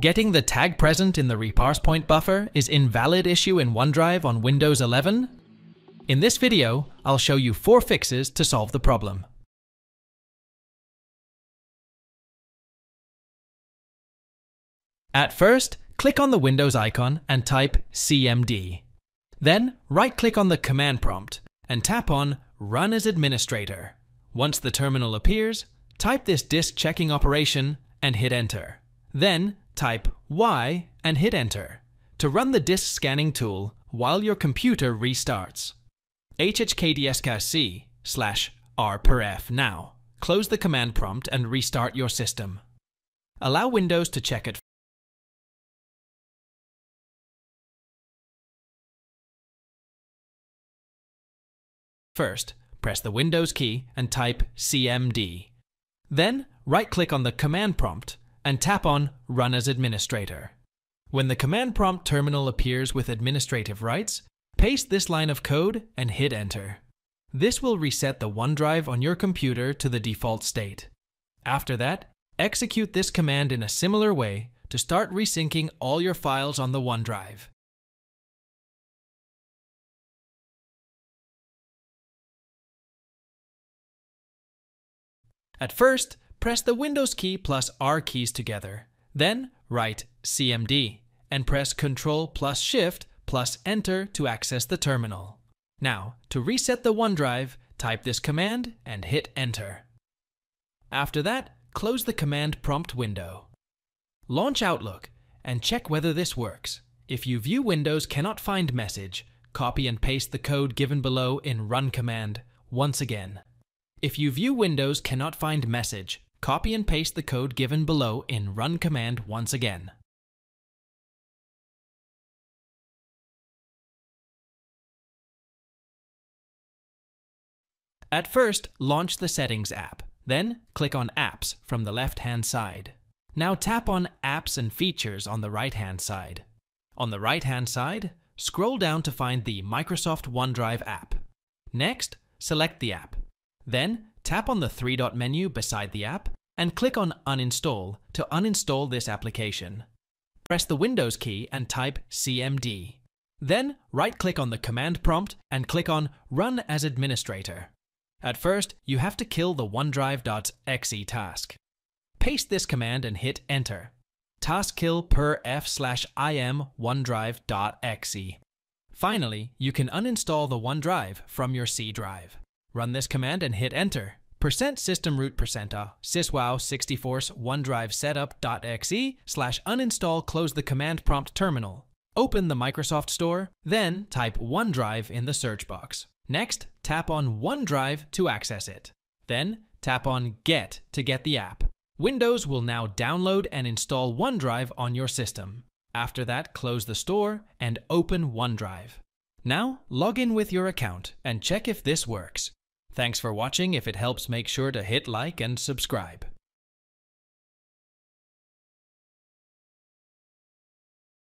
Getting the tag present in the reparse point buffer is invalid issue in OneDrive on Windows 11? In this video, I'll show you 4 fixes to solve the problem. At first, click on the Windows icon and type CMD. Then, right-click on the command prompt and tap on Run as Administrator. Once the terminal appears, type this disk checking operation and hit Enter. Then, type Y and hit Enter to run the disk scanning tool while your computer restarts. CHKDSK/R/F now. Close the command prompt and restart your system. Allow Windows to check it. First, press the Windows key and type CMD. Then, right-click on the command prompt and tap on Run as Administrator. When the command prompt terminal appears with administrative rights, paste this line of code and hit Enter. This will reset the OneDrive on your computer to the default state. After that, execute this command in a similar way to start resyncing all your files on the OneDrive. At first, press the Windows key plus R keys together. Then, write CMD and press Ctrl+Shift+Enter to access the terminal. Now, to reset the OneDrive, type this command and hit Enter. After that, close the command prompt window. Launch Outlook and check whether this works. If you view Windows cannot find message, copy and paste the code given below in Run command once again. If you view Windows cannot find message, copy and paste the code given below in Run command once again. At first, launch the Settings app, then click on Apps from the left-hand side. Now tap on Apps and Features on the right-hand side. On the right-hand side, scroll down to find the Microsoft OneDrive app. Next, select the app. Then, tap on the three-dot menu beside the app and click on Uninstall to uninstall this application. Press the Windows key and type CMD. Then, right-click on the command prompt and click on Run as Administrator. At first, you have to kill the OneDrive.exe task. Paste this command and hit Enter. Taskkill /im OneDrive.exe. Finally, you can uninstall the OneDrive from your C drive. Run this command and hit Enter. %systemroot% syswow64 OneDrive setup.exe /uninstall close the command prompt terminal. Open the Microsoft Store, then type OneDrive in the search box. Next, tap on OneDrive to access it. Then, tap on Get to get the app. Windows will now download and install OneDrive on your system. After that, close the store and open OneDrive. Now, log in with your account and check if this works. Thanks for watching. If it helps, make sure to hit like and subscribe.